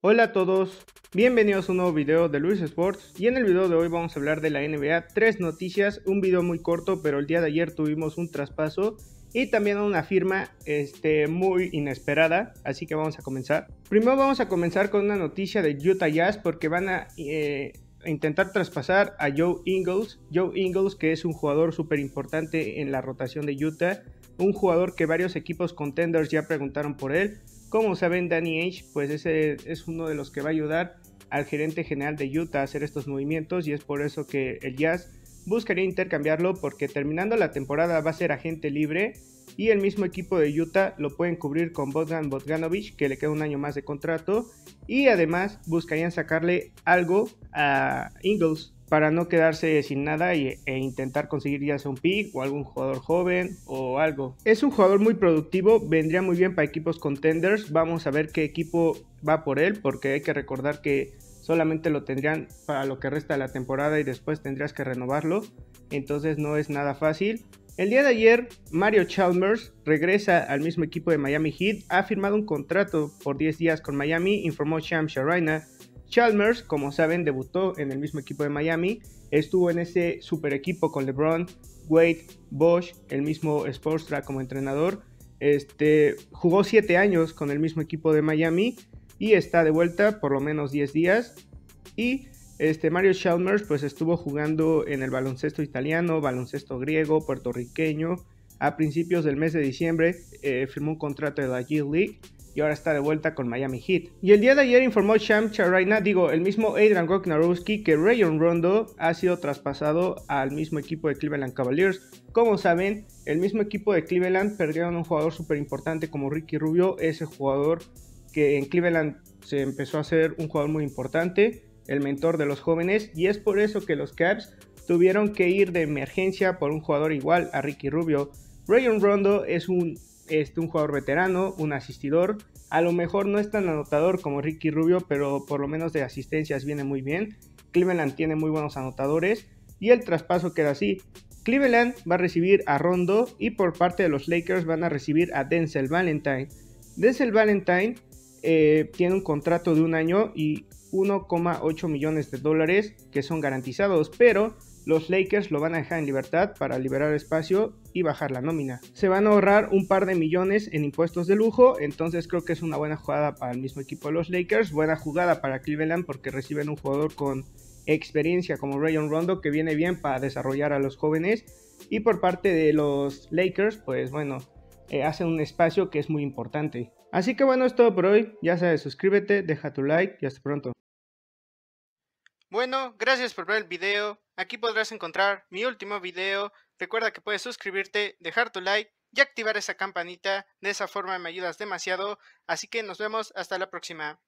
Hola a todos, bienvenidos a un nuevo video de Luis Sports, y en el video de hoy vamos a hablar de la NBA, tres noticias, un video muy corto, pero el día de ayer tuvimos un traspaso y también una firma muy inesperada, así que vamos a comenzar. Primero vamos a comenzar con una noticia de Utah Jazz porque van a intentar traspasar a Joe Ingles, que es un jugador súper importante en la rotación de Utah, un jugador que varios equipos contenders ya preguntaron por él. Como saben, Danny Ainge, pues ese es uno de los que va a ayudar al gerente general de Utah a hacer estos movimientos, y es por eso que el Jazz buscaría intercambiarlo, porque terminando la temporada va a ser agente libre y el mismo equipo de Utah lo pueden cubrir con Bogdan Bogdanovic, que le queda un año más de contrato, y además buscarían sacarle algo a Ingles para no quedarse sin nada e intentar conseguir ya sea un pick o algún jugador joven o algo. Es un jugador muy productivo, vendría muy bien para equipos contenders. Vamos a ver qué equipo va por él, porque hay que recordar que solamente lo tendrían para lo que resta de la temporada y después tendrías que renovarlo, entonces no es nada fácil. El día de ayer, Mario Chalmers regresa al mismo equipo de Miami Heat, ha firmado un contrato por 10 días con Miami, informó Shams Charania. Chalmers, como saben, debutó en el mismo equipo de Miami, estuvo en ese super equipo con LeBron, Wade, Bosh, el mismo Spoelstra como entrenador, jugó 7 años con el mismo equipo de Miami y está de vuelta por lo menos 10 días. Y Mario Chalmers pues estuvo jugando en el baloncesto italiano, baloncesto griego, puertorriqueño. A principios del mes de diciembre firmó un contrato de la G League y ahora está de vuelta con Miami Heat. Y el día de ayer informó Shams Charania, el mismo Adrian Goknarowski, que Rajon Rondo ha sido traspasado al mismo equipo de Cleveland Cavaliers. Como saben, el mismo equipo de Cleveland perdieron un jugador súper importante como Ricky Rubio, ese jugador que en Cleveland se empezó a ser un jugador muy importante, el mentor de los jóvenes, y es por eso que los Cavs tuvieron que ir de emergencia por un jugador igual a Ricky Rubio. Rajon Rondo es un jugador veterano, un asistidor, a lo mejor no es tan anotador como Ricky Rubio, pero por lo menos de asistencias viene muy bien. Cleveland tiene muy buenos anotadores y el traspaso queda así. Cleveland va a recibir a Rondo y por parte de los Lakers van a recibir a Denzel Valentine. Denzel Valentine tiene un contrato de un año y $1,8 millones que son garantizados, pero los Lakers lo van a dejar en libertad para liberar espacio y bajar la nómina. Se van a ahorrar un par de millones en impuestos de lujo, entonces creo que es una buena jugada para el mismo equipo de los Lakers, buena jugada para Cleveland porque reciben un jugador con experiencia como Rajon Rondo que viene bien para desarrollar a los jóvenes, y por parte de los Lakers pues bueno, hacen un espacio que es muy importante. Así que bueno, es todo por hoy, ya sabes, suscríbete, deja tu like y hasta pronto. Bueno, gracias por ver el video, aquí podrás encontrar mi último video, recuerda que puedes suscribirte, dejar tu like y activar esa campanita, de esa forma me ayudas demasiado, así que nos vemos hasta la próxima.